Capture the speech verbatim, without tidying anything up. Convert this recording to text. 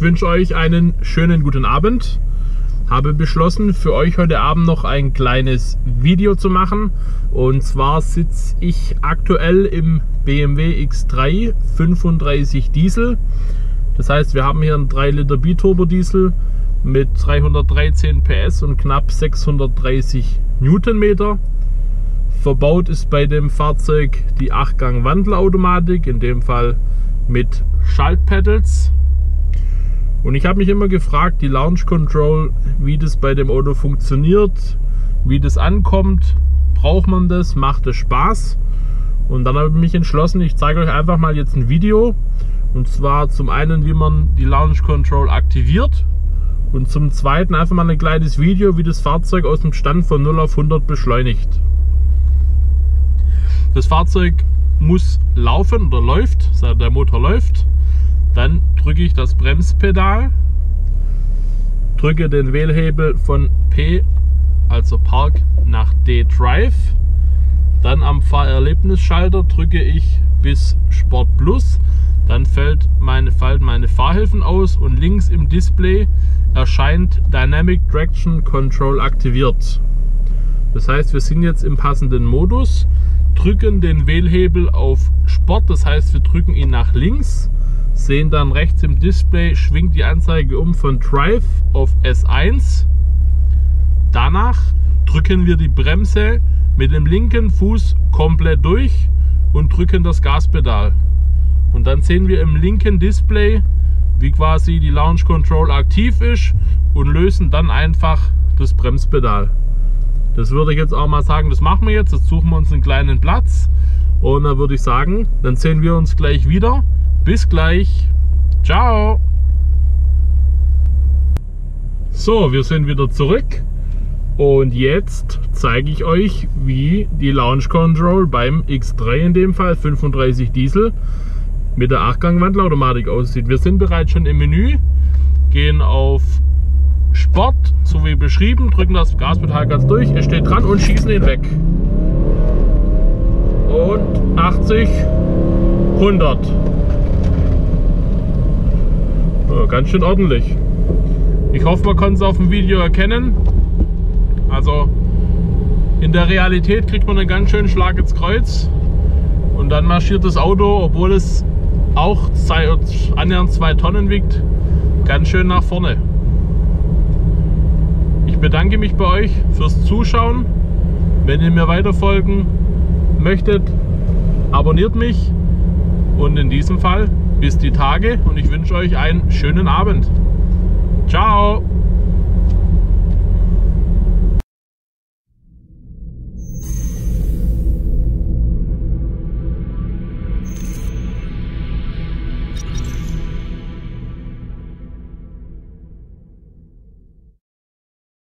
Ich wünsche euch einen schönen guten Abend. Habe beschlossen, für euch heute Abend noch ein kleines Video zu machen. Und zwar sitze ich aktuell im B M W X drei fünfunddreißig Diesel. Das heißt, wir haben hier einen drei Liter Biturbo Diesel mit dreihundertdreizehn P S und knapp sechshundertdreißig Newtonmeter. Verbaut ist bei dem Fahrzeug die acht Gang Wandelautomatik, in dem Fall mit Schaltpedals. Und ich habe mich immer gefragt, die Launch Control, wie das bei dem Auto funktioniert, wie das ankommt, braucht man das, macht es Spaß? Und dann habe ich mich entschlossen, ich zeige euch einfach mal jetzt ein Video. Und zwar zum einen, wie man die Launch Control aktiviert. Und zum zweiten einfach mal ein kleines Video, wie das Fahrzeug aus dem Stand von null auf hundert beschleunigt. Das Fahrzeug muss laufen oder läuft, der Motor läuft. Dann drücke ich das Bremspedal, drücke den Wählhebel von P, also Park, nach D, Drive. Dann am Fahrerlebnisschalter drücke ich bis Sport Plus. Dann fällt meine, fallen meine Fahrhilfen aus und links im Display erscheint Dynamic Traction Control aktiviert. Das heißt, wir sind jetzt im passenden Modus, drücken den Wählhebel auf Sport, das heißt, wir drücken ihn nach links, sehen dann rechts im Display, schwingt die Anzeige um von Drive auf S eins. Danach drücken wir die Bremse mit dem linken Fuß komplett durch und drücken das Gaspedal. Und dann sehen wir im linken Display, wie quasi die Launch Control aktiv ist, und lösen dann einfach das Bremspedal. Das würde ich jetzt auch mal sagen, das machen wir jetzt. Jetzt suchen wir uns einen kleinen Platz und dann würde ich sagen, dann sehen wir uns gleich wieder. Bis gleich. Ciao. So, wir sind wieder zurück und jetzt zeige ich euch, wie die Launch Control beim X drei, in dem Fall fünfunddreißig Diesel, mit der acht Gang Wandelautomatik aussieht. Wir sind bereits schon im Menü, gehen auf Sport, so wie beschrieben, drücken das Gaspedal ganz durch, es steht dran und schießen ihn weg. Und achtzig, hundert. Ja, ganz schön ordentlich. Ich hoffe, man kann es auf dem Video erkennen. Also in der Realität kriegt man einen ganz schönen Schlag ins Kreuz. Und dann marschiert das Auto, obwohl es auch annähernd zwei Tonnen wiegt, ganz schön nach vorne. Ich bedanke mich bei euch fürs Zuschauen. Wenn ihr mir weiterfolgen möchtet, abonniert mich. Und in diesem Fall bis die Tage und ich wünsche euch einen schönen Abend. Ciao!